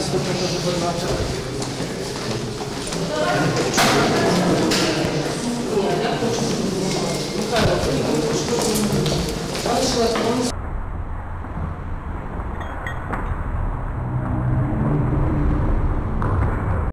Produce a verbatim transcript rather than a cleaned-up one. заступника губернатора. Михаил,